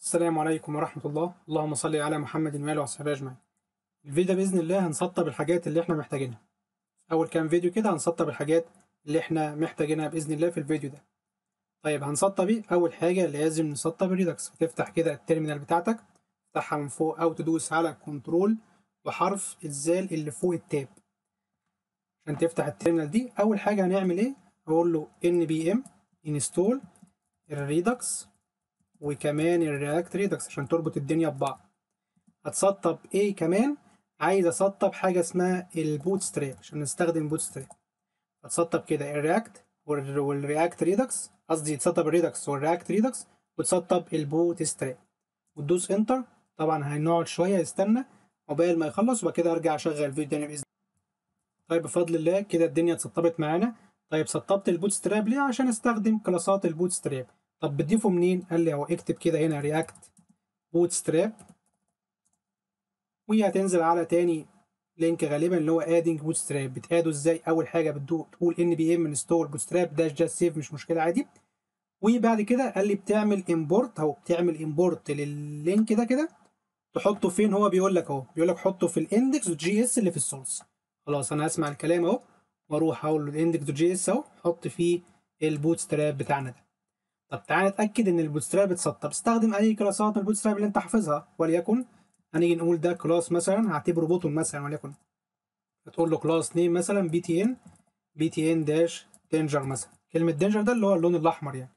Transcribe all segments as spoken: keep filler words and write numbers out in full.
السلام عليكم ورحمة الله. اللهم صل على محمد وآله وصحبه أجمعين. الفيديو بإذن الله هنسطب الحاجات اللي احنا محتاجينها. أول كام فيديو كده هنسطب الحاجات اللي احنا محتاجينها بإذن الله في الفيديو ده. طيب هنسطب ايه؟ أول حاجة لازم نسطب الريدكس. هتفتح كده التيرمينال بتاعتك، افتحها من فوق أو تدوس على كنترول وحرف الزال اللي فوق التاب عشان تفتح التيرمينال دي. أول حاجة هنعمل ايه؟ أقول له npm install الريدكس وكمان الرياكت ريدكس عشان تربط الدنيا ببعض. هتسطب ايه كمان؟ عايز اسطب حاجه اسمها البوتستراب عشان نستخدم بوتستراب. هتسطب كده الرياكت والرياكت ريدكس، قصدي تسطب الريدكس والرياكت ريدكس وتسطب البوتستراب وتدوس انتر. طبعا هنقعد شويه نستنى عقبال ما يخلص وبعد كده ارجع اشغل الفيديو تاني باذن الله. طيب بفضل الله كده الدنيا اتسطبت معانا. طيب سطبت البوتستراب ليه؟ عشان استخدم كلاسات البوتستراب. طب بتضيفه منين؟ قال لي اهو اكتب كده هنا رياكت بوتستراب، وهي هتنزل على تاني لينك غالبا اللي هو ادنج بوتستراب. بتادو ازاي؟ اول حاجه بتدوق تقول npm انستول بوتستراب داش داش سيف، مش مشكله عادي. وبعد كده قال لي بتعمل امبورت، اهو بتعمل امبورت لللينك ده كده، تحطه فين؟ هو بيقول لك اهو، بيقول لك حطه في الاندكس جي اس اللي في السورس. خلاص انا هسمع الكلام اهو واروح اقول له الاندكس جي اس اهو حط فيه البوتستراب بتاعنا ده. طب تعالى نتاكد ان البوتستراب اتسطب. استخدم اي كلاسات من البوتستراب اللي انت حافظها، وليكن هنيجي نقول ده كلاس مثلا، هعتبره بوتون مثلا، وليكن هتقول له كلاس نيم مثلا بي تي ان بي تي ان داش دينجر مثلا. كلمه دينجر ده اللي هو اللون الاحمر يعني.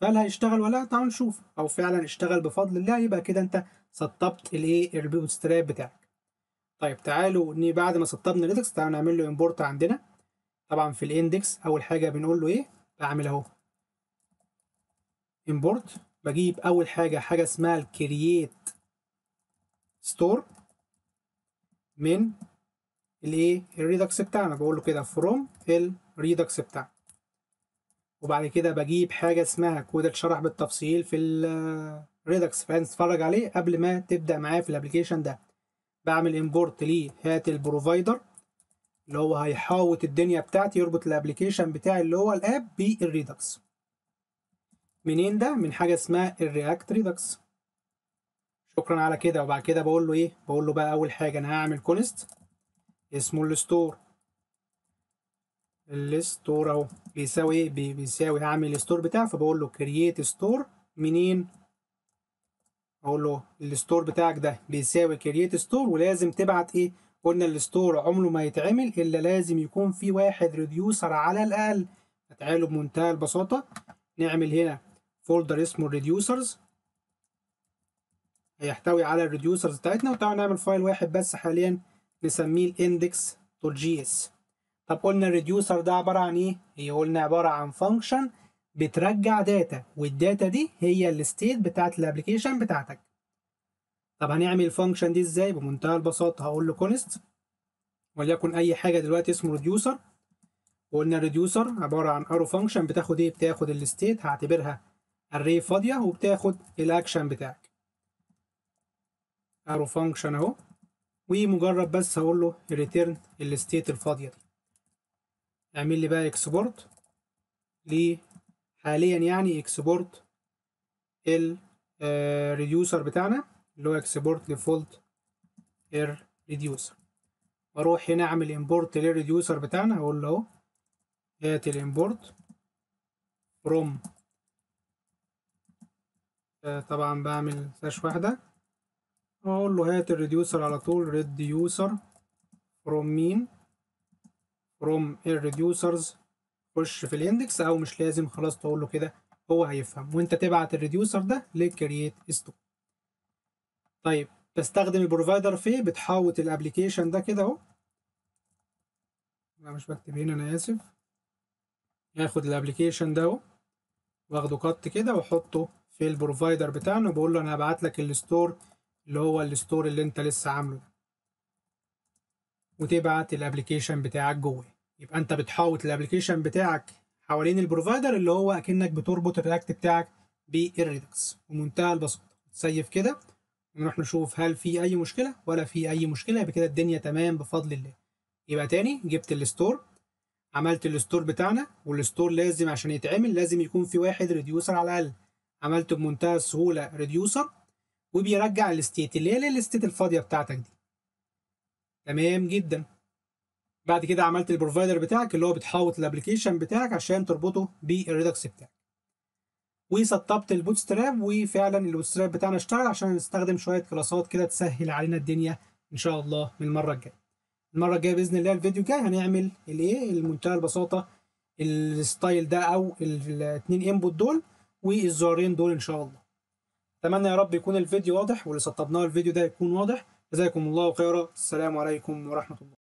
فهل هيشتغل ولا لا؟ تعالوا نشوف. او فعلا اشتغل بفضل الله، يبقى كده انت سطبت الايه البوتستراب بتاعك. طيب تعالوا بعد ما سطبنا الريدكس تعالوا نعمل له امبورت عندنا. طبعا في الاندكس اول حاجه بنقول له ايه؟ بعمل اهو import، بجيب اول حاجه حاجه اسمها ال create store من الايه الريدكس بتاعنا، بقول له كده from الريدكس بتاعنا. وبعد كده بجيب حاجه اسمها كود اتشرح بالتفصيل في الريدكس، فانت تتفرج عليه قبل ما تبدا معاه في الابلكيشن ده. بعمل import ليه؟ هات البروفايدر اللي هو هيحاوط الدنيا بتاعتي، يربط الابلكيشن بتاعي اللي هو الاب بالريدكس. منين ده؟ من حاجه اسمها الرياكت ريدكس. شكرا على كده. وبعد كده بقول له ايه؟ بقول له بقى اول حاجه انا هعمل كونست اسمه الستور. الستور اهو بيساوي ايه؟ بيساوي هعمل الستور بتاعه، فبقول له كرييت ستور منين؟ اقول له الستور بتاعك ده بيساوي كرييت ستور، ولازم تبعت ايه؟ قلنا الستور عمره ما يتعمل الا لازم يكون في واحد ريديوسر على الاقل. تعالوا بمنتهى البساطه نعمل هنا فولدر اسمه الريديوسرز، هيحتوي على الريديوسرز بتاعتنا. وتعالوا نعمل فايل واحد بس حاليا نسميه الاندكس دوت جي اس. طب قلنا الريديوسر ده عباره عن ايه؟ هي قلنا عباره عن فانكشن بترجع داتا، والداتا دي هي الستيت بتاعت الابلكيشن بتاعتك. طب هنعمل الفانكشن دي ازاي؟ بمنتهى البساطه هقول له كونست وليكن اي حاجه دلوقتي اسمه ريديوسر، وقلنا الريديوسر عباره عن ارو فانكشن بتاخد ايه؟ بتاخد الستيت، هعتبرها الري فاضيه، وبتاخد الاكشن بتاعك. ارو فانكشن اهو، ومجرد بس هقول له ريتيرن الستيت الفاضيه دي. اعمل لي بقى اكسبورت ليه حاليا، يعني اكسبورت الريديوسر بتاعنا اللي هو اكسبورت لفولت الريديوسر. واروح هنا اعمل امبورت للريديوسر بتاعنا، هقول له اهو هات الامبورت فروم، طبعا بعمل ساش واحده، واقول له هات الريديوسر على طول ريديوسر فروم مين؟ فروم الريديوسرز. خش في الاندكس او مش لازم، خلاص تقول له كده هو هيفهم، وانت تبعت الريديوسر ده لكرييت ستور. طيب بستخدم البروفايدر في بتحاوط الابلكيشن ده كده اهو، انا مش بكتب هنا انا اسف، هاخد الابلكيشن ده اهو واخده قط كده واحطه في البروفايدر بتاعنا، وبقول له انا هبعت لك الستور اللي هو الستور اللي انت لسه عامله ده، وتبعت الابلكيشن بتاعك جوه. يبقى انت بتحاوط الابلكيشن بتاعك حوالين البروفايدر اللي هو اكنك بتربط الرياكت بتاعك بالريدكس. ومنتهى البساطه تسيف كده ونروح نشوف هل في اي مشكله ولا في اي مشكله. يبقى كده الدنيا تمام بفضل الله. يبقى تاني جبت الستور، عملت الستور بتاعنا، والستور لازم عشان يتعمل لازم يكون في واحد ريديوسر على الاقل. عملته بمنتهى السهوله ريديوسر وبيرجع الستيت اللي هي الستيت الفاضيه بتاعتك دي. تمام جدا. بعد كده عملت البروفايدر بتاعك اللي هو بتحاوط الابلكيشن بتاعك عشان تربطه بالريدكس بتاعك. وسطبت البوتستراب، وفعلا البوتستراب بتاعنا اشتغل عشان نستخدم شويه كلاسات كده تسهل علينا الدنيا ان شاء الله من المره الجايه. المره الجايه باذن الله الفيديو الجاي هنعمل الايه لمنتهى البساطه الستايل ده او الاثنين انبوت دول والزرارين دول ان شاء الله. اتمنى يا رب يكون الفيديو واضح واللي سطبناه الفيديو ده يكون واضح. جزاكم الله خيرا. السلام عليكم ورحمه الله.